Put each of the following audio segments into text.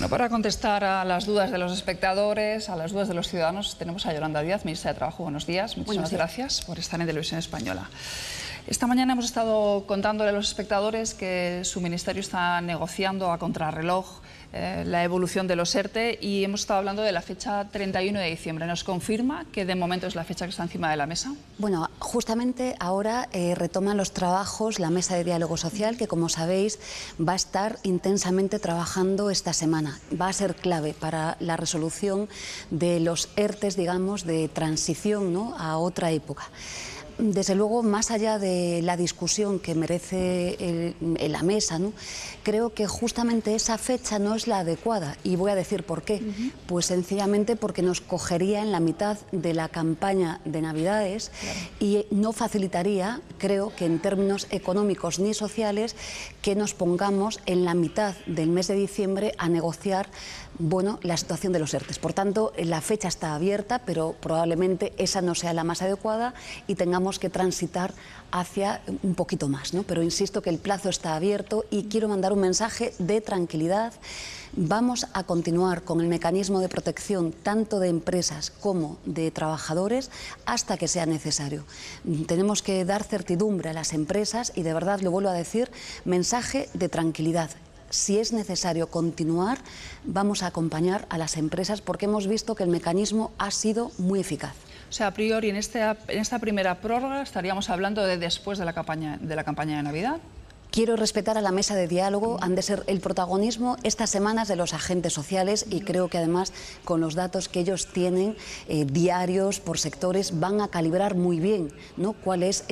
Bueno, para contestar a las dudas de los espectadores, a las dudas de los ciudadanos, tenemos a Yolanda Díaz, ministra de Trabajo. Buenos días, muchísimas gracias por estar en Televisión Española. Esta mañana hemos estado contándole a los espectadores que su ministerio está negociando a contrarreloj la evolución de los ERTE y hemos estado hablando de la fecha 31 de diciembre. ¿Nos confirma que de momento es la fecha que está encima de la mesa? Bueno, justamente ahora retoman los trabajos la mesa de diálogo social, que como sabéis va a estar intensamente trabajando esta semana. Va a ser clave para la resolución de los ERTE, digamos, de transición, ¿no?, a otra época. Desde luego, más allá de la discusión que merece la mesa, ¿no?, creo que justamente esa fecha no es la adecuada, y voy a decir por qué. Pues sencillamente porque nos cogería en la mitad de la campaña de Navidades, y no facilitaría, creo, que en términos económicos ni sociales, que nos pongamos en la mitad del mes de diciembre a negociar, bueno, la situación de los ERTEs. Por tanto, la fecha está abierta, pero probablemente esa no sea la más adecuada y tengamos que transitar hacia un poquito más, ¿no? Pero insisto que el plazo está abierto y quiero mandar un mensaje de tranquilidad. Vamos a continuar con el mecanismo de protección tanto de empresas como de trabajadores hasta que sea necesario. Tenemos que dar certidumbre a las empresas y, de verdad, lo vuelvo a decir, mensaje de tranquilidad. Si es necesario continuar, vamos a acompañar a las empresas porque hemos visto que el mecanismo ha sido muy eficaz. O sea, a priori, en esta primera prórroga estaríamos hablando de después de la campaña de Navidad. Quiero respetar a la mesa de diálogo, han de ser el protagonismo estas semanas de los agentes sociales, y creo que además con los datos que ellos tienen diarios por sectores van a calibrar muy bien, ¿no?, cuál es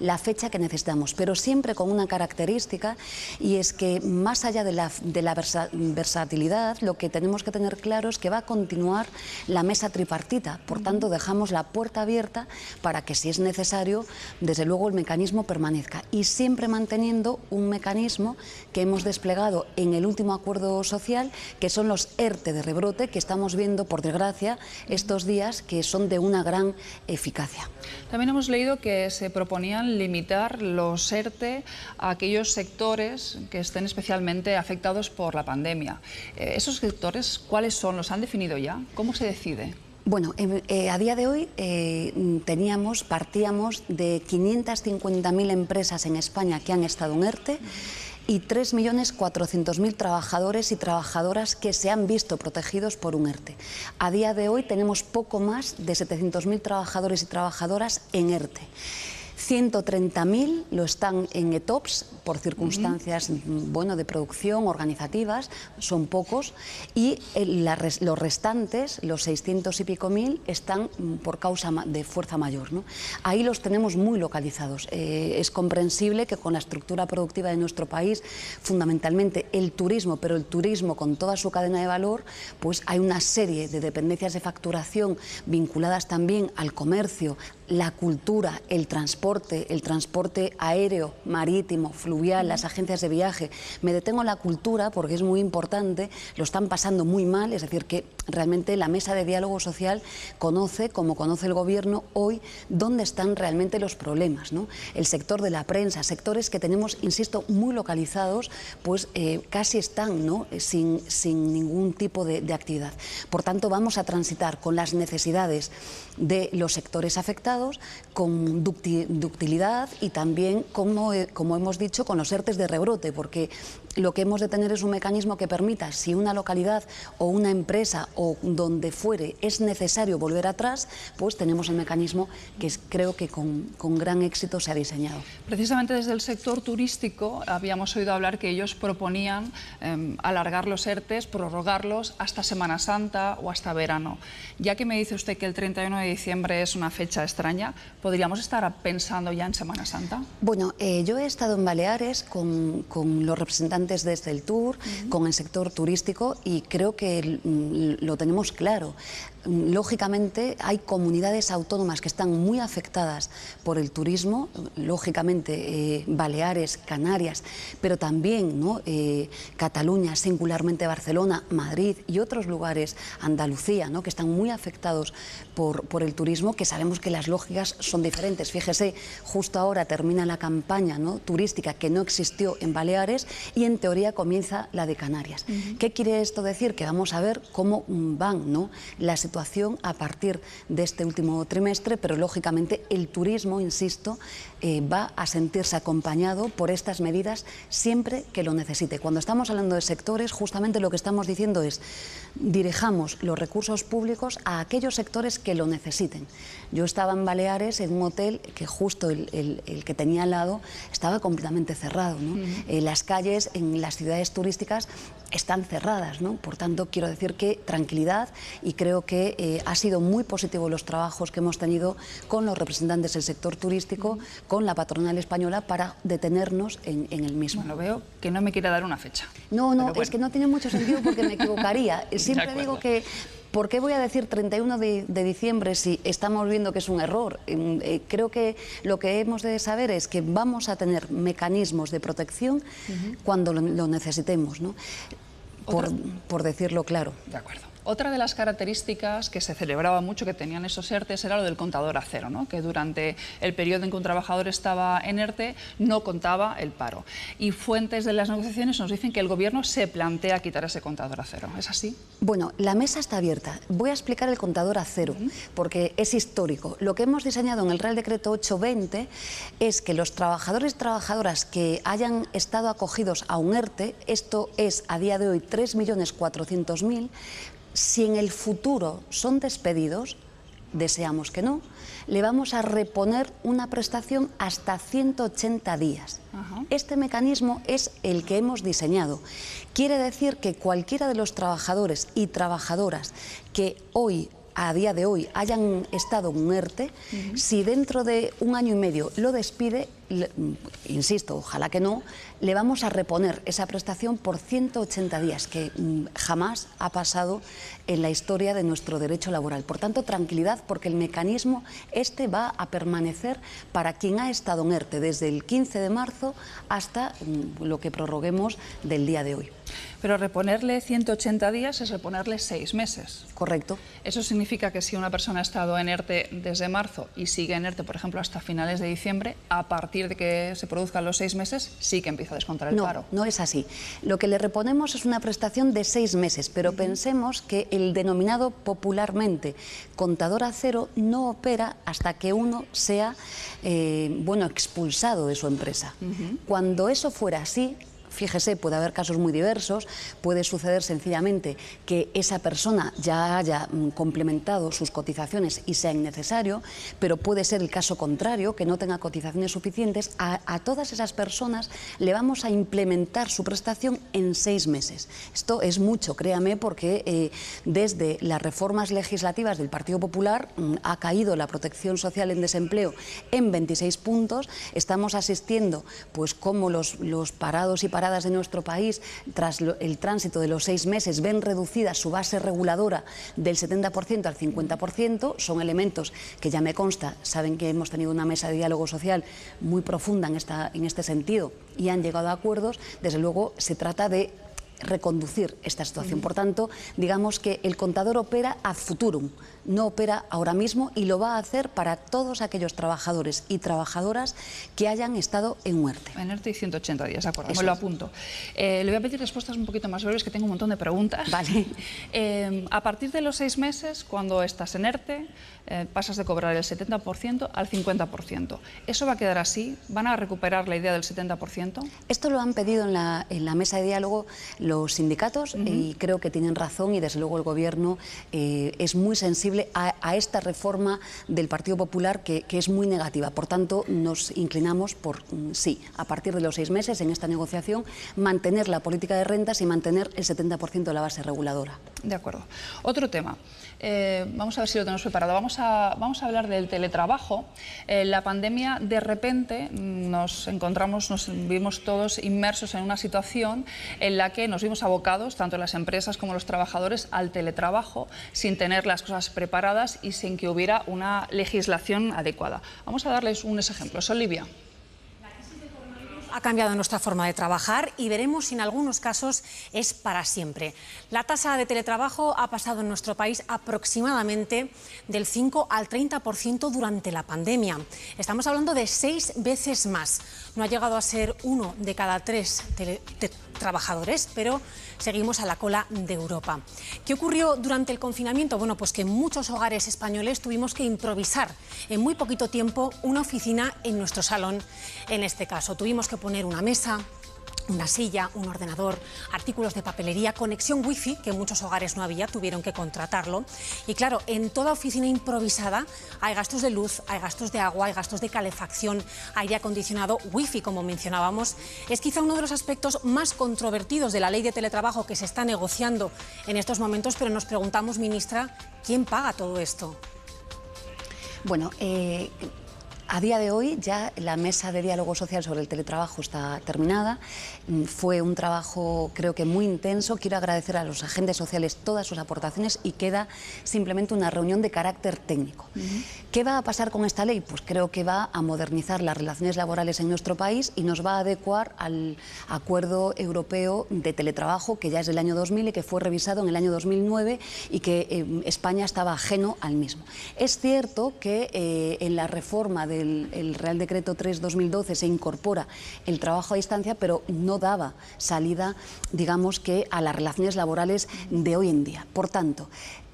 la fecha que necesitamos, pero siempre con una característica, y es que más allá de la versatilidad lo que tenemos que tener claro es que va a continuar la mesa tripartita. Por tanto, dejamos la puerta abierta para que, si es necesario, desde luego el mecanismo permanezca, y siempre manteniendo un mecanismo que hemos desplegado en el último acuerdo social, que son los ERTE de rebrote, que estamos viendo, por desgracia, estos días, que son de una gran eficacia. También hemos leído que se proponían limitar los ERTE a aquellos sectores que estén especialmente afectados por la pandemia. ¿Esos sectores cuáles son? ¿Los han definido ya? ¿Cómo se decide? Bueno, a día de hoy partíamos de 550.000 empresas en España que han estado en ERTE y 3.400.000 trabajadores y trabajadoras que se han visto protegidos por un ERTE. A día de hoy tenemos poco más de 700.000 trabajadores y trabajadoras en ERTE. 130.000 lo están en ETOPS por circunstancias de producción, organizativas, son pocos, y los restantes, los 600 y pico mil, están por causa de fuerza mayor, ¿no? Ahí los tenemos muy localizados. Es comprensible que con la estructura productiva de nuestro país, fundamentalmente el turismo, pero el turismo con toda su cadena de valor, pues hay una serie de dependencias de facturación vinculadas también al comercio, la cultura, el transporte aéreo, marítimo, fluvial, las agencias de viaje. Me detengo en la cultura porque es muy importante, lo están pasando muy mal, es decir, que realmente la mesa de diálogo social conoce, como conoce el gobierno hoy, dónde están realmente los problemas, ¿no? El sector de la prensa, sectores que tenemos, insisto, muy localizados, pues casi están, ¿no?, sin ningún tipo de actividad. Por tanto, vamos a transitar con las necesidades de los sectores afectados, con ductilidad y también, como hemos dicho, con los ERTEs de rebrote, porque lo que hemos de tener es un mecanismo que permita, si una localidad o una empresa o donde fuere es necesario volver atrás, pues tenemos el mecanismo que creo que con gran éxito se ha diseñado. Precisamente desde el sector turístico habíamos oído hablar que ellos proponían alargar los ERTEs, prorrogarlos hasta Semana Santa o hasta verano. Ya que me dice usted que el 31 de diciembre es una fecha extraña, ¿podríamos estar pensando ya en Semana Santa? Bueno, yo he estado en Baleares con los representantes desde el Tour, con el sector turístico, y creo que lo tenemos claro. Lógicamente hay comunidades autónomas que están muy afectadas por el turismo, lógicamente Baleares, Canarias, pero también, ¿no?, Cataluña, singularmente Barcelona, Madrid y otros lugares, Andalucía, ¿no?, que están muy afectados por el turismo, que sabemos que las lógicas son diferentes. Fíjese, justo ahora termina la campaña, ¿no?, turística, que no existió en Baleares, y en en teoría comienza la de Canarias. ¿Qué quiere esto decir? Que vamos a ver cómo van, ¿no?, la situación a partir de este último trimestre, pero lógicamente el turismo, insisto, va a sentirse acompañado por estas medidas siempre que lo necesite. Cuando estamos hablando de sectores, justamente lo que estamos diciendo es dirijamos los recursos públicos a aquellos sectores que lo necesiten. Yo estaba en Baleares en un hotel que justo el que tenía al lado estaba completamente cerrado, ¿no? Las calles en las ciudades turísticas están cerradas, ¿no? Por tanto, quiero decir que tranquilidad, y creo que ha sido muy positivo los trabajos que hemos tenido con los representantes del sector turístico, con la patronal española, para detenernos en el mismo. Bueno, veo que no me quiere dar una fecha. No, no, bueno, es que no tiene mucho sentido porque me equivocaría. Siempre digo que ¿por qué voy a decir 31 de diciembre si estamos viendo que es un error? Creo que lo que hemos de saber es que vamos a tener mecanismos de protección cuando lo necesitemos, ¿no? Por decirlo claro. De acuerdo. Otra de las características que se celebraba mucho que tenían esos ERTEs era lo del contador a cero, ¿no?, que durante el periodo en que un trabajador estaba en ERTE no contaba el paro. Y fuentes de las negociaciones nos dicen que el Gobierno se plantea quitar ese contador a cero. ¿Es así? Bueno, la mesa está abierta. Voy a explicar el contador a cero porque es histórico. Lo que hemos diseñado en el Real Decreto 820 es que los trabajadores y trabajadoras que hayan estado acogidos a un ERTE, esto es a día de hoy 3.400.000, si en el futuro son despedidos, deseamos que no, le vamos a reponer una prestación hasta 180 días. Este mecanismo es el que hemos diseñado. Quiere decir que cualquiera de los trabajadores y trabajadoras que hoy, a día de hoy, hayan estado en un ERTE, si dentro de un año y medio lo despide, insisto, ojalá que no, le vamos a reponer esa prestación por 180 días, que jamás ha pasado en la historia de nuestro derecho laboral. Por tanto, tranquilidad, porque el mecanismo este va a permanecer para quien ha estado en ERTE desde el 15 de marzo hasta lo que prorroguemos del día de hoy. Pero reponerle 180 días es reponerle 6 meses. Correcto. Eso significa que si una persona ha estado en ERTE desde marzo y sigue en ERTE, por ejemplo, hasta finales de diciembre, a partir de que se produzcan los 6 meses, sí que empieza a descontar el paro. No, no es así. Lo que le reponemos es una prestación de 6 meses, pero pensemos que el denominado popularmente contador a cero no opera hasta que uno sea expulsado de su empresa. Cuando eso fuera así, fíjese, puede haber casos muy diversos, puede suceder sencillamente que esa persona ya haya complementado sus cotizaciones y sea innecesario, pero puede ser el caso contrario, que no tenga cotizaciones suficientes. A todas esas personas le vamos a implementar su prestación en 6 meses. Esto es mucho, créame, porque desde las reformas legislativas del Partido Popular ha caído la protección social en desempleo en 26 puntos. Estamos asistiendo, pues, como los parados y paradas de nuestro país, tras el tránsito de los 6 meses, ven reducida su base reguladora del 70% al 50%, son elementos que ya me consta, saben que hemos tenido una mesa de diálogo social muy profunda en este sentido y han llegado a acuerdos. Desde luego se trata de reconducir esta situación. Por tanto, digamos que el contador opera a futurum, no opera ahora mismo, y lo va a hacer para todos aquellos trabajadores y trabajadoras que hayan estado en ERTE. En ERTE y 180 días, de acuerdo, me lo apunto. Le voy a pedir respuestas un poquito más breves, que tengo un montón de preguntas. Vale. A partir de los 6 meses, cuando estás en ERTE, pasas de cobrar el 70% al 50%. ¿Eso va a quedar así? ¿Van a recuperar la idea del 70%? Esto lo han pedido en la mesa de diálogo los sindicatos y creo que tienen razón, y desde luego el Gobierno es muy sensible a esta reforma del Partido Popular que es muy negativa. Por tanto, nos inclinamos por sí, a partir de los 6 meses en esta negociación, mantener la política de rentas y mantener el 70% de la base reguladora. De acuerdo. Otro tema. Vamos a ver si lo tenemos preparado. Vamos a hablar del teletrabajo. La pandemia, de repente, nos vimos todos inmersos en una situación en la que nos vimos abocados, tanto las empresas como los trabajadores, al teletrabajo, sin tener las cosas preparadas y sin que hubiera una legislación adecuada. Vamos a darles unos ejemplos. Olivia. La crisis del coronavirus Ha cambiado nuestra forma de trabajar y veremos si en algunos casos es para siempre. La tasa de teletrabajo ha pasado en nuestro país aproximadamente del 5 al 30% durante la pandemia. Estamos hablando de 6 veces más. No ha llegado a ser 1 de cada 3 trabajadores, pero seguimos a la cola de Europa. ¿Qué ocurrió durante el confinamiento? Bueno, pues que en muchos hogares españoles tuvimos que improvisar en muy poquito tiempo una oficina en nuestro salón, en este caso. Tuvimos que poner una mesa, una silla, un ordenador, artículos de papelería, conexión wifi, que en muchos hogares no había, tuvieron que contratarlo. Y claro, en toda oficina improvisada hay gastos de luz, hay gastos de agua, hay gastos de calefacción, aire acondicionado, wifi, como mencionábamos. Es quizá uno de los aspectos más controvertidos de la ley de teletrabajo que se está negociando en estos momentos, pero nos preguntamos, ministra, ¿quién paga todo esto? Bueno, a día de hoy ya la mesa de diálogo social sobre el teletrabajo está terminada. Fue un trabajo, creo que muy intenso. Quiero agradecer a los agentes sociales todas sus aportaciones y queda simplemente una reunión de carácter técnico. ¿Qué va a pasar con esta ley? Pues creo que va a modernizar las relaciones laborales en nuestro país y nos va a adecuar al Acuerdo Europeo de Teletrabajo, que ya es del año 2000 y que fue revisado en el año 2009 y que España estaba ajeno al mismo. Es cierto que en la reforma de el Real Decreto 3 2012 se incorpora el trabajo a distancia, pero no daba salida, digamos, que a las relaciones laborales de hoy en día. Por tanto,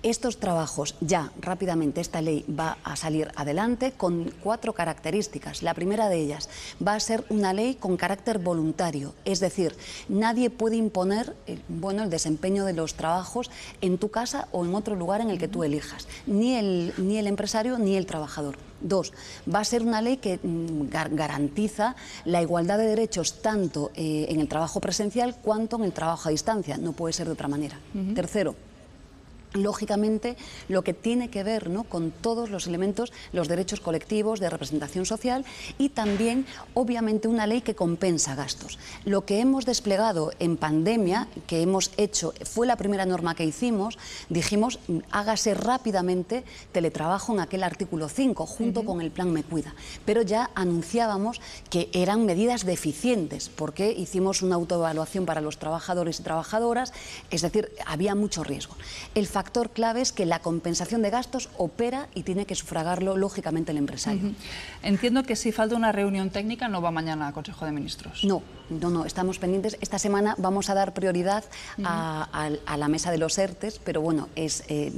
estos trabajos, ya rápidamente esta ley va a salir adelante con 4 características. La primera de ellas va a ser una ley con carácter voluntario, es decir, nadie puede imponer el desempeño de los trabajos en tu casa o en otro lugar en el que tú elijas, ni el empresario ni el trabajador. 2. Va a ser una ley que garantiza la igualdad de derechos tanto en el trabajo presencial cuanto en el trabajo a distancia, no puede ser de otra manera. 3. Lógicamente, lo que tiene que ver, ¿no?, con todos los elementos, los derechos colectivos de representación social y también, obviamente, una ley que compensa gastos. Lo que hemos desplegado en pandemia, que hemos hecho, fue la primera norma que hicimos, dijimos, hágase rápidamente teletrabajo en aquel artículo 5, junto con el Plan Me Cuida. Pero ya anunciábamos que eran medidas deficientes, porque hicimos una autoevaluación para los trabajadores y trabajadoras, es decir, había mucho riesgo. El factor clave es que la compensación de gastos opera y tiene que sufragarlo, lógicamente, el empresario. Entiendo que si falta una reunión técnica no va mañana al Consejo de Ministros. No, estamos pendientes. Esta semana vamos a dar prioridad a la mesa de los ERTEs, pero bueno,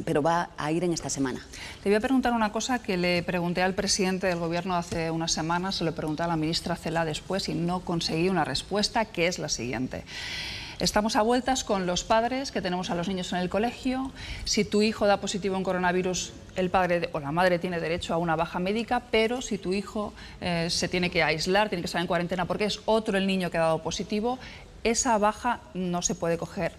pero va a ir en esta semana. Le voy a preguntar una cosa que le pregunté al presidente del Gobierno hace unas semanas, se lo pregunté a la ministra Cela después y no conseguí una respuesta, que es la siguiente. Estamos a vueltas con los padres que tenemos a los niños en el colegio. Si tu hijo da positivo en coronavirus, el padre o la madre tiene derecho a una baja médica, pero si tu hijo se tiene que aislar, tiene que estar en cuarentena porque es otro el niño que ha dado positivo, esa baja no se puede coger.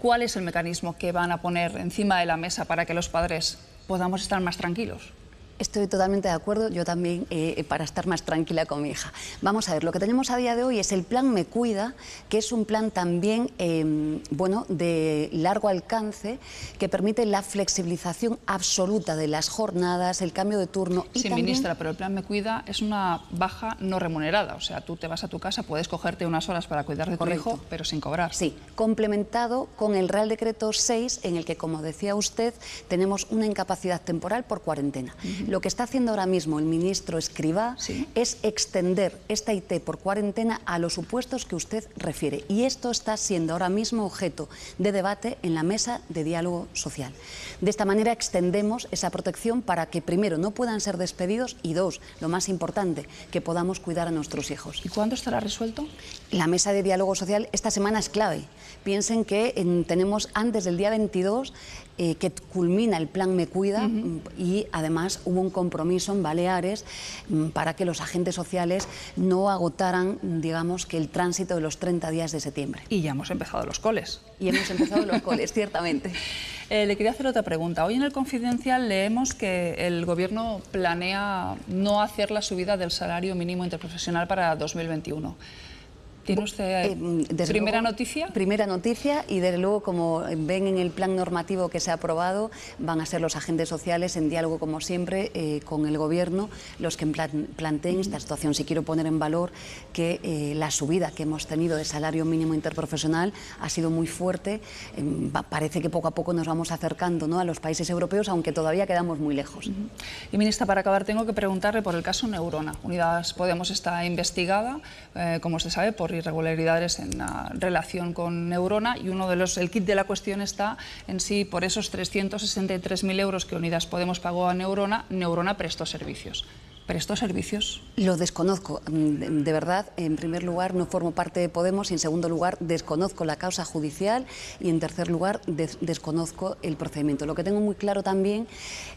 ¿Cuál es el mecanismo que van a poner encima de la mesa para que los padres podamos estar más tranquilos? Estoy totalmente de acuerdo, yo también, para estar más tranquila con mi hija. Vamos a ver, lo que tenemos a día de hoy es el Plan Me Cuida, que es un plan también de largo alcance, que permite la flexibilización absoluta de las jornadas, el cambio de turno. Y sí, también, ministra, pero el Plan Me Cuida es una baja no remunerada, o sea, tú te vas a tu casa, puedes cogerte unas horas para cuidar de tu hijo, pero sin cobrar. Sí, complementado con el Real Decreto 6, en el que, como decía usted, tenemos una incapacidad temporal por cuarentena. Lo que está haciendo ahora mismo el ministro Escrivá es extender esta IT por cuarentena a los supuestos que usted refiere. Y esto está siendo ahora mismo objeto de debate en la mesa de diálogo social. De esta manera extendemos esa protección para que, primero, no puedan ser despedidos y, 2, lo más importante, que podamos cuidar a nuestros hijos. ¿Y cuándo estará resuelto? La mesa de diálogo social esta semana es clave. Piensen que tenemos antes del día 22... que culmina el Plan Me Cuida y además hubo un compromiso en Baleares para que los agentes sociales no agotaran, digamos, que el tránsito de los 30 días de septiembre. Y ya hemos empezado los coles. Y hemos empezado los coles, ciertamente. Le quería hacer otra pregunta. Hoy en el Confidencial leemos que el Gobierno planea no hacer la subida del salario mínimo interprofesional para 2021. ¿Tiene usted primera noticia? Primera noticia, y desde luego, como ven en el plan normativo que se ha aprobado, van a ser los agentes sociales, en diálogo como siempre con el Gobierno, los que planteen esta situación. Sí quiero poner en valor que la subida que hemos tenido de salario mínimo interprofesional ha sido muy fuerte. Parece que poco a poco nos vamos acercando, ¿no?, a los países europeos, aunque todavía quedamos muy lejos. Y ministra, para acabar, tengo que preguntarle por el caso Neurona. Unidas Podemos está investigada, como usted sabe, por irregularidades en la relación con Neurona, y uno de los, el kit de la cuestión está en si por esos 363.000 euros que Unidas Podemos pagó a Neurona, Neurona prestó servicios. ¿Prestó servicios? Lo desconozco, de verdad. En primer lugar, no formo parte de Podemos, y en segundo lugar, desconozco la causa judicial, y en tercer lugar, desconozco el procedimiento. Lo que tengo muy claro también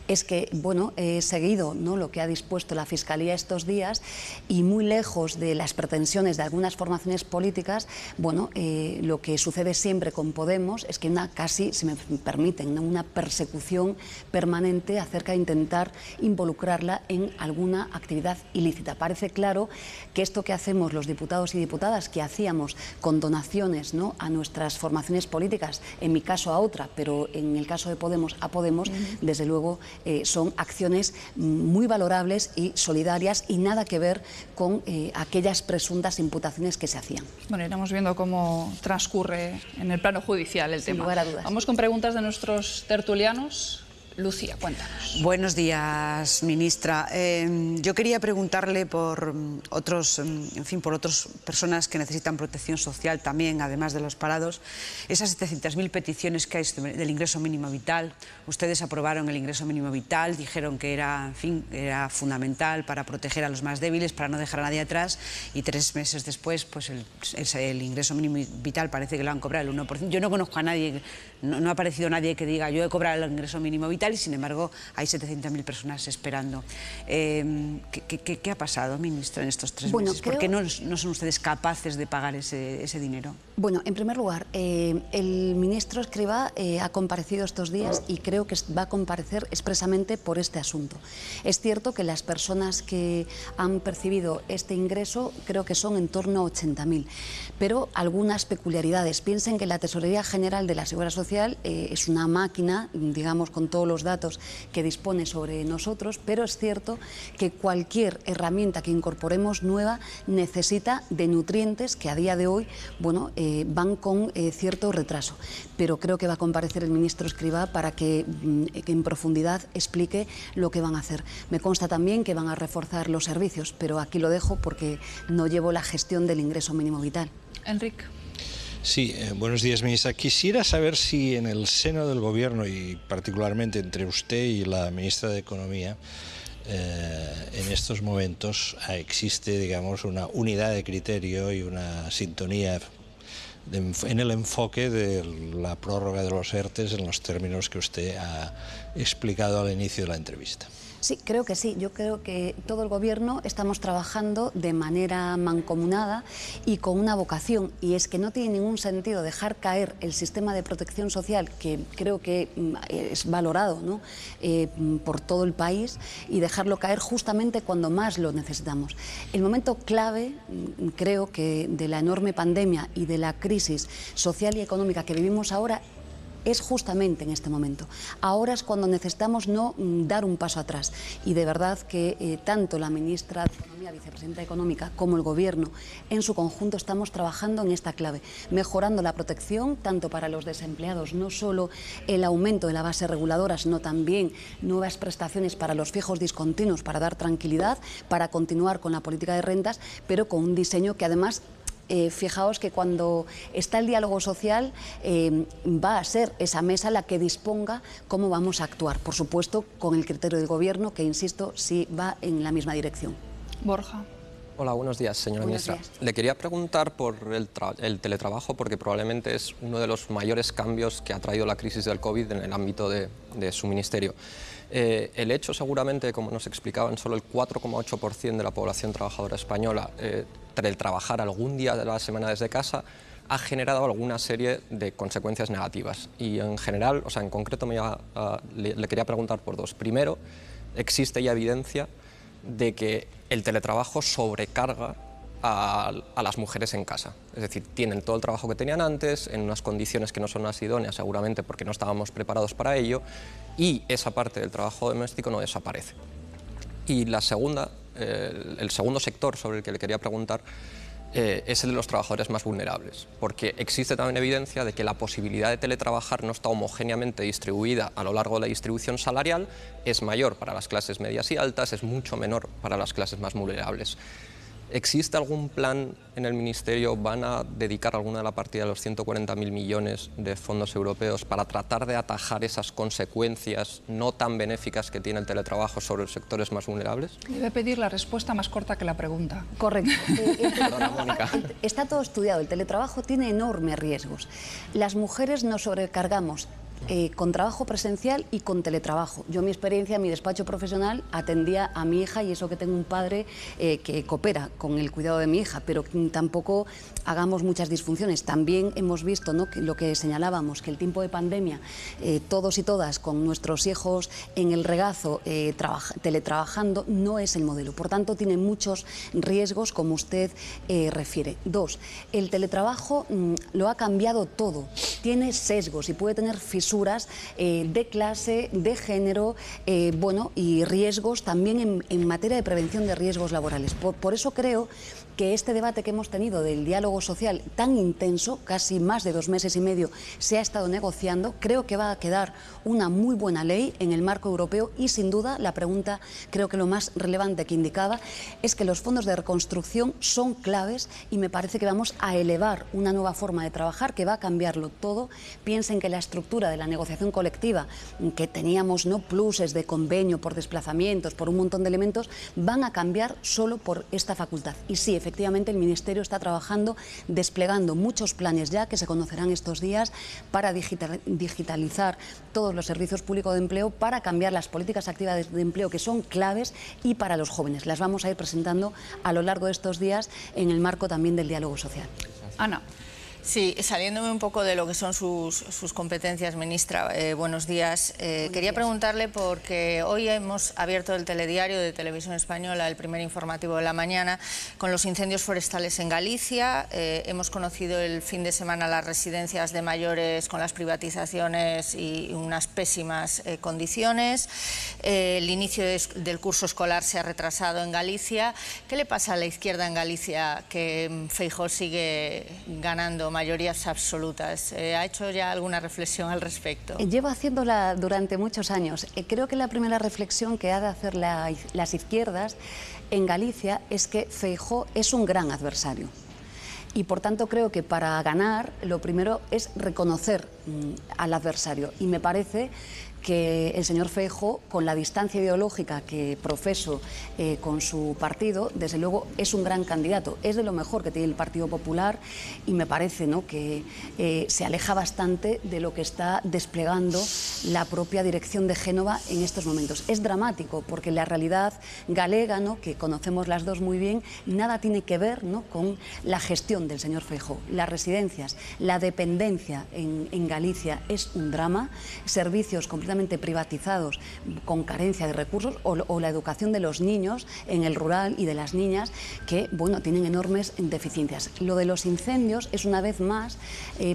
es que, bueno, he seguido, ¿no?, lo que ha dispuesto la Fiscalía estos días, y muy lejos de las pretensiones de algunas formaciones políticas, bueno, lo que sucede siempre con Podemos es que una casi, si me permiten, ¿no?, una persecución permanente acerca de intentar involucrarla en alguna actividad ilícita. Parece claro que esto que hacemos los diputados y diputadas, que hacíamos con donaciones, ¿no?, a nuestras formaciones políticas, en mi caso a otra, pero en el caso de Podemos a Podemos, desde luego son acciones muy valorables y solidarias, y nada que ver con aquellas presuntas imputaciones que se hacían. Bueno, iremos viendo cómo transcurre en el plano judicial el tema. Sin lugar a dudas. Vamos con preguntas de nuestros tertulianos. Lucía, cuéntanos. Buenos días, ministra. Yo quería preguntarle por otros, en fin, por otras personas que necesitan protección social también, además de los parados. Esas 700.000 peticiones que hay del ingreso mínimo vital, ustedes aprobaron el ingreso mínimo vital, dijeron que era, en fin, era fundamental para proteger a los más débiles, para no dejar a nadie atrás, y 3 meses después, pues el ingreso mínimo vital parece que lo han cobrado el 1%. Yo no conozco a nadie, no ha aparecido nadie que diga yo he cobrado el ingreso mínimo vital, y sin embargo hay 700.000 personas esperando. ¿Qué ha pasado, ministra, en estos 3 meses? Creo... ¿Por qué no son ustedes capaces de pagar ese dinero? Bueno, en primer lugar, el ministro Escrivá ha comparecido estos días, y creo que va a comparecer expresamente por este asunto. Es cierto que las personas que han percibido este ingreso creo que son en torno a 80.000, pero algunas peculiaridades. Piensen que la Tesorería General de la Seguridad Social es una máquina, digamos, con todos los datos que dispone sobre nosotros, pero es cierto que cualquier herramienta que incorporemos nueva necesita de nutrientes que a día de hoy, bueno, van con cierto retraso. Pero creo que va a comparecer el ministro Escrivá para que en profundidad explique lo que van a hacer. Me consta también que van a reforzar los servicios, pero aquí lo dejo porque no llevo la gestión del ingreso mínimo vital. Enrique. Sí, buenos días, ministra. Quisiera saber si en el seno del Gobierno, y particularmente entre usted y la ministra de Economía, en estos momentos existe, digamos, una unidad de criterio y una sintonía en el enfoque de la prórroga de los ERTE en los términos que usted ha explicado al inicio de la entrevista. Sí, creo que sí. Yo creo que todo el Gobierno estamos trabajando de manera mancomunada y con una vocación, y es que no tiene ningún sentido dejar caer el sistema de protección social, que creo que es valorado, ¿no?, por todo el país, y dejarlo caer justamente cuando más lo necesitamos. El momento clave, creo que, de la enorme pandemia y de la crisis social y económica que vivimos ahora es justamente en este momento. Ahora es cuando necesitamos no dar un paso atrás, y de verdad que tanto la ministra de Economía, vicepresidenta económica, como el Gobierno en su conjunto estamos trabajando en esta clave, mejorando la protección tanto para los desempleados, no solo el aumento de la base reguladora, sino también nuevas prestaciones para los fijos discontinuos, para dar tranquilidad, para continuar con la política de rentas, pero con un diseño que además... fijaos que cuando está el diálogo social va a ser esa mesa la que disponga cómo vamos a actuar, por supuesto con el criterio del Gobierno, que insisto, sí va en la misma dirección. Borja. Hola, buenos días, señora ministra. Le quería preguntar por el teletrabajo, porque probablemente es uno de los mayores cambios que ha traído la crisis del COVID en el ámbito de su ministerio. El hecho, seguramente, como nos explicaban, solo el 4,8% de la población trabajadora española teletrabajar algún día de la semana desde casa, ha generado alguna serie de consecuencias negativas. Y en general, o sea, en concreto, le quería preguntar por dos. Primero, existe ya evidencia de que el teletrabajo sobrecarga a las mujeres en casa. Es decir, tienen todo el trabajo que tenían antes, en unas condiciones que no son las idóneas, seguramente porque no estábamos preparados para ello, y esa parte del trabajo doméstico no desaparece. Y la segunda, el segundo sector sobre el que le quería preguntar es el de los trabajadores más vulnerables, porque existe también evidencia de que la posibilidad de teletrabajar no está homogéneamente distribuida a lo largo de la distribución salarial, es mayor para las clases medias y altas, es mucho menor para las clases más vulnerables. ¿Existe algún plan en el Ministerio? ¿Van a dedicar alguna de la partida de los 140.000 millones de fondos europeos para tratar de atajar esas consecuencias no tan benéficas que tiene el teletrabajo sobre los sectores más vulnerables? Debe pedir la respuesta más corta que la pregunta. Correcto. Está todo estudiado. El teletrabajo tiene enormes riesgos. Las mujeres nos sobrecargamos con trabajo presencial y con teletrabajo. Yo, mi experiencia, mi despacho profesional, atendía a mi hija, y eso que tengo un padre que coopera con el cuidado de mi hija, pero tampoco hagamos muchas disfunciones. También hemos visto, ¿no?, que lo que señalábamos, que el tiempo de pandemia, todos y todas con nuestros hijos en el regazo, teletrabajando, no es el modelo. Por tanto, tiene muchos riesgos, como usted refiere. Dos, el teletrabajo lo ha cambiado todo. Tiene sesgos y puede tener fisuras de clase, de género, bueno, y riesgos también en materia de prevención de riesgos laborales. Por eso creo que este debate que hemos tenido del diálogo social tan intenso, casi más de 2 meses y medio se ha estado negociando, creo que va a quedar una muy buena ley en el marco europeo, y sin duda la pregunta, creo que lo más relevante que indicaba, es que los fondos de reconstrucción son claves, y me parece que vamos a elevar una nueva forma de trabajar que va a cambiarlo todo. Piensen que la estructura de la negociación colectiva que teníamos, ¿no?, pluses de convenio por desplazamientos, por un montón de elementos, van a cambiar solo por esta facultad. Y sí, efectivamente, el Ministerio está trabajando, desplegando muchos planes ya que se conocerán estos días para digitalizar todos los servicios públicos de empleo, para cambiar las políticas activas de empleo que son claves, y para los jóvenes. Las vamos a ir presentando a lo largo de estos días en el marco también del diálogo social. Ana. Sí, saliéndome un poco de lo que son sus competencias, ministra, buenos días. Quería preguntarle, porque hoy hemos abierto el telediario de Televisión Española, el primer informativo de la mañana, con los incendios forestales en Galicia. Hemos conocido el fin de semana las residencias de mayores con las privatizaciones y unas pésimas condiciones. El inicio del curso escolar se ha retrasado en Galicia. ¿Qué le pasa a la izquierda en Galicia, que Feijóo sigue ganando mayorías absolutas? ¿Ha hecho ya alguna reflexión al respecto? Llevo haciéndola durante muchos años. Creo que la primera reflexión que ha de hacer las izquierdas en Galicia es que Feijóo es un gran adversario. Y por tanto creo que para ganar lo primero es reconocer al adversario. Y me parece que el señor Feijóo, con la distancia ideológica que profeso con su partido, desde luego es un gran candidato. Es de lo mejor que tiene el Partido Popular, y me parece, ¿no?, que se aleja bastante de lo que está desplegando la propia dirección de Génova en estos momentos. Es dramático, porque la realidad galega, ¿no?, que conocemos las dos muy bien, nada tiene que ver, ¿no?, con la gestión del señor Feijóo. Las residencias, la dependencia en Galicia es un drama, servicios completamente privatizados con carencia de recursos, o la educación de los niños en el rural y de las niñas, que bueno, tienen enormes deficiencias. Lo de los incendios es una vez más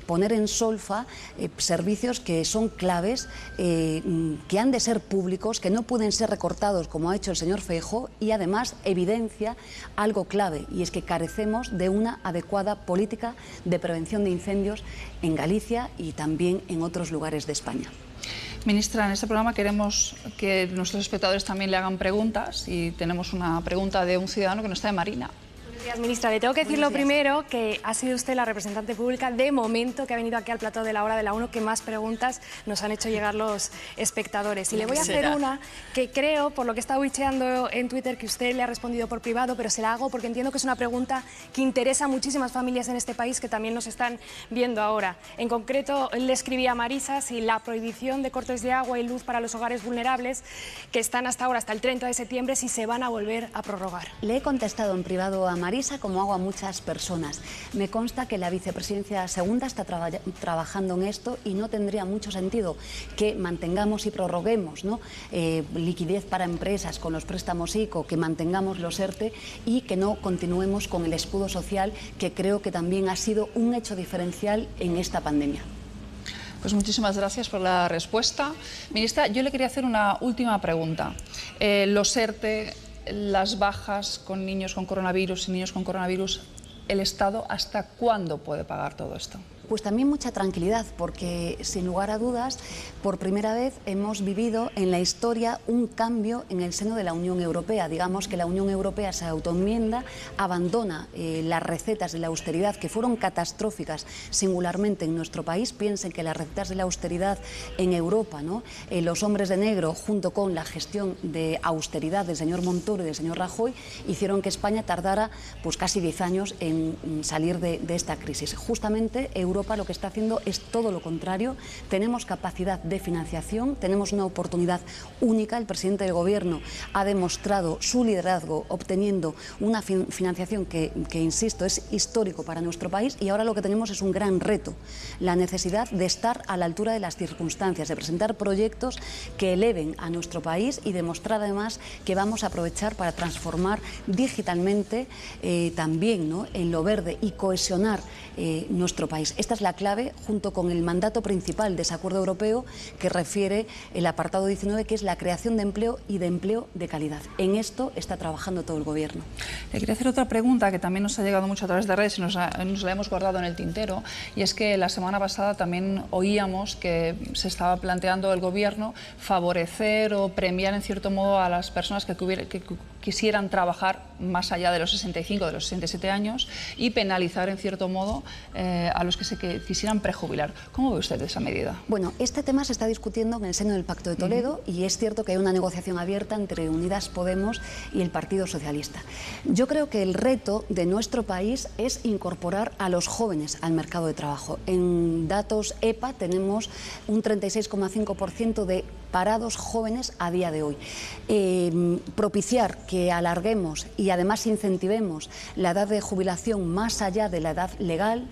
poner en solfa servicios que son claves, que han de ser públicos, que no pueden ser recortados como ha hecho el señor Feijóo, y además evidencia algo clave, y es que carecemos de una adecuada política de prevención de incendios en Galicia y también en otros lugares de España. Ministra, en este programa queremos que nuestros espectadores también le hagan preguntas, y tenemos una pregunta de un ciudadano que no está de Marina. Buenos días, ministra. Le tengo que decir lo primero, que ha sido usted la representante pública de momento que ha venido aquí al plató de La Hora de la 1 que más preguntas nos han hecho llegar los espectadores. Y le voy a hacer una que creo, por lo que he estado bicheando en Twitter, que usted le ha respondido por privado, pero se la hago porque entiendo que es una pregunta que interesa a muchísimas familias en este país que también nos están viendo ahora. En concreto, le escribí a Marisa si la prohibición de cortes de agua y luz para los hogares vulnerables, que están hasta ahora, hasta el 30 de septiembre, si se van a volver a prorrogar. Le he contestado en privado a Marisa. prisa, como hago a muchas personas. Me consta que la vicepresidencia segunda está trabajando en esto y no tendría mucho sentido que mantengamos y prorroguemos, ¿no?, liquidez para empresas con los préstamos ICO, que mantengamos los ERTE y que no continuemos con el escudo social, que creo que también ha sido un hecho diferencial en esta pandemia. Pues muchísimas gracias por la respuesta. Ministra, yo le quería hacer una última pregunta. Los ERTE, las bajas con niños con coronavirus y niños con coronavirus, ¿el Estado hasta cuándo puede pagar todo esto? Pues también mucha tranquilidad, porque sin lugar a dudas, por primera vez hemos vivido en la historia un cambio en el seno de la Unión Europea. Digamos que la Unión Europea se autoenmienda, abandona las recetas de la austeridad, que fueron catastróficas singularmente en nuestro país. Piensen que las recetas de la austeridad en Europa, ¿no?, los hombres de negro, junto con la gestión de austeridad del señor Montoro y del señor Rajoy, hicieron que España tardara pues casi 10 años en salir de esta crisis. Justamente Europa lo que está haciendo es todo lo contrario. Tenemos capacidad de financiación, tenemos una oportunidad única. El presidente del Gobierno ha demostrado su liderazgo obteniendo una financiación que, insisto, es histórico para nuestro país, y ahora lo que tenemos es un gran reto, la necesidad de estar a la altura de las circunstancias, de presentar proyectos que eleven a nuestro país y demostrar además que vamos a aprovechar para transformar digitalmente también, ¿no?, en lo verde y cohesionar nuestro país. Esta es la clave, junto con el mandato principal de ese acuerdo europeo, que refiere el apartado 19, que es la creación de empleo y de empleo de calidad. En esto está trabajando todo el Gobierno. Le quería hacer otra pregunta que también nos ha llegado mucho a través de redes y nos la hemos guardado en el tintero, y es que la semana pasada también oíamos que se estaba planteando el Gobierno favorecer o premiar en cierto modo a las personas que quisieran trabajar más allá de los 65, de los 67 años, y penalizar en cierto modo a los que quisieran prejubilar. ¿Cómo ve usted esa medida? Bueno, este tema se está discutiendo en el seno del Pacto de Toledo y es cierto que hay una negociación abierta entre Unidas Podemos y el Partido Socialista. Yo creo que el reto de nuestro país es incorporar a los jóvenes al mercado de trabajo. En datos EPA tenemos un 36,5% de parados jóvenes a día de hoy. Propiciar que alarguemos y además incentivemos la edad de jubilación más allá de la edad legal,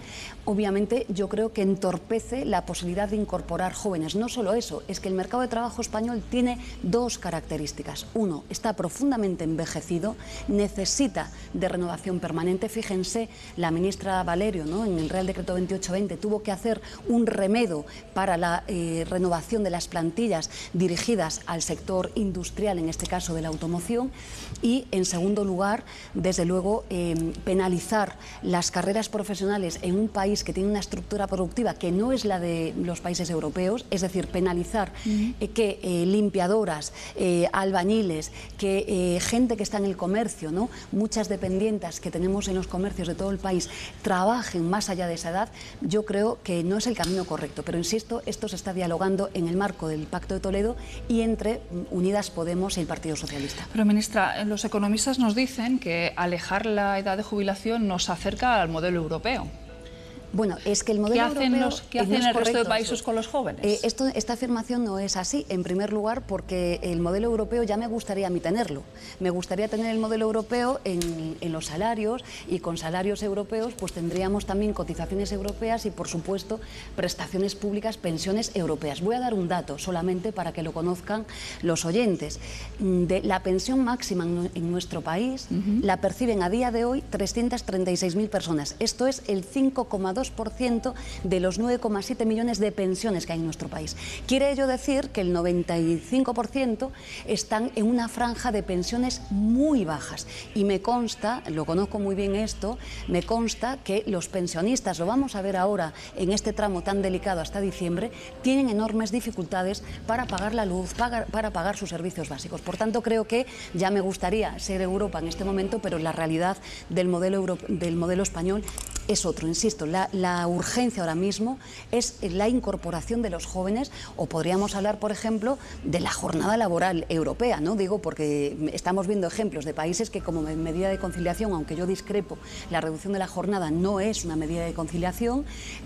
obviamente yo creo que entorpece la posibilidad de incorporar jóvenes. No solo eso, es que el mercado de trabajo español tiene dos características. Uno, está profundamente envejecido, necesita de renovación permanente. Fíjense, la ministra Valerio, ¿no?, en el Real Decreto 2820 tuvo que hacer un remedo para la renovación de las plantillas dirigidas al sector industrial, en este caso de la automoción. Y en segundo lugar, desde luego, penalizar las carreras profesionales en un país que tiene una estructura productiva que no es la de los países europeos, es decir, penalizar que limpiadoras, albañiles, que gente que está en el comercio, ¿no?, muchas dependientas que tenemos en los comercios de todo el país, trabajen más allá de esa edad. Yo creo que no es el camino correcto, pero insisto, esto se está dialogando en el marco del Pacto de Toledo y entre Unidas Podemos y el Partido Socialista. Pero ministra, los economistas nos dicen que alejar la edad de jubilación nos acerca al modelo europeo. Bueno, es que el modelo ¿Qué hacen el resto de países con los jóvenes? Esta afirmación no es así, en primer lugar, porque el modelo europeo ya me gustaría a mí tenerlo. Me gustaría tener el modelo europeo en los salarios, y con salarios europeos pues tendríamos también cotizaciones europeas y, por supuesto, prestaciones públicas, pensiones europeas. Voy a dar un dato solamente para que lo conozcan los oyentes. De la pensión máxima en nuestro país la perciben a día de hoy 336.000 personas. Esto es el 5,2% de los 9,7 millones de pensiones que hay en nuestro país. Quiere ello decir que el 95% están en una franja de pensiones muy bajas, y me consta, lo conozco muy bien esto, me consta que los pensionistas, lo vamos a ver ahora en este tramo tan delicado hasta diciembre, tienen enormes dificultades para pagar la luz, para pagar sus servicios básicos. Por tanto, creo que ya me gustaría ser Europa en este momento, pero la realidad del modelo español es otro. Insisto, la urgencia ahora mismo es la incorporación de los jóvenes, o podríamos hablar, por ejemplo, de la jornada laboral europea, ¿no? Digo, porque estamos viendo ejemplos de países que como medida de conciliación, aunque yo discrepo, la reducción de la jornada no es una medida de conciliación,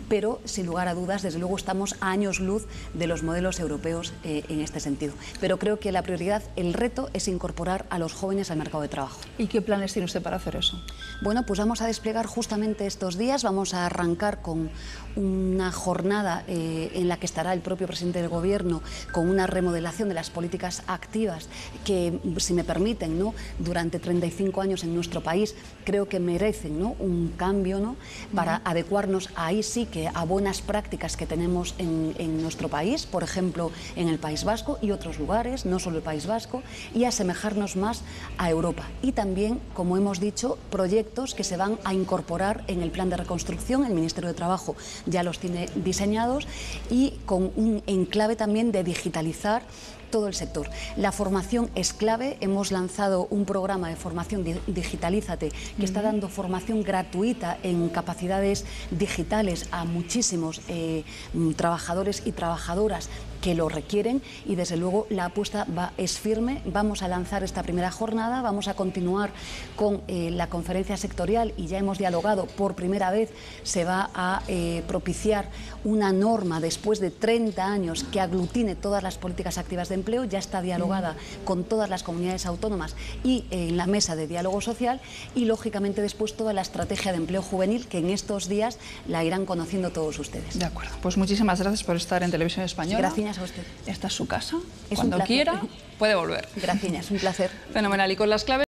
pero sin lugar a dudas, desde luego estamos a años luz de los modelos europeos en este sentido. Pero creo que la prioridad, el reto, es incorporar a los jóvenes al mercado de trabajo. ¿Y qué planes tiene usted para hacer eso? Bueno, pues vamos a desplegar justamente estos días, vamos a arrancar con una jornada en la que estará el propio presidente del Gobierno, con una remodelación de las políticas activas que, si me permiten, ¿no?, durante 35 años en nuestro país creo que merecen, ¿no?, un cambio, ¿no?, para adecuarnos ahí sí que a buenas prácticas que tenemos en nuestro país, por ejemplo en el País Vasco y otros lugares, no solo el País Vasco, y asemejarnos más a Europa. Y también, como hemos dicho, proyectos que se van a incorporar en el plan de reconstrucción. El Ministerio de Trabajo ya los tiene diseñados, y con un enclave también de digitalizar todo el sector. La formación es clave. Hemos lanzado un programa de formación, Digitalízate, que está dando formación gratuita en capacidades digitales a muchísimos trabajadores y trabajadoras que lo requieren, y desde luego la apuesta es firme. Vamos a lanzar esta primera jornada, vamos a continuar con la conferencia sectorial, y ya hemos dialogado por primera vez. Se va a propiciar una norma después de 30 años que aglutine todas las políticas activas de empleo. Ya está dialogada con todas las comunidades autónomas y en la mesa de diálogo social, y lógicamente después toda la estrategia de empleo juvenil, que en estos días la irán conociendo todos ustedes. De acuerdo, pues muchísimas gracias por estar en Televisión Española. Gracias a usted. Esta es su casa, cuando quiera puede volver. Gracias, un placer. Fenomenal, y con las claves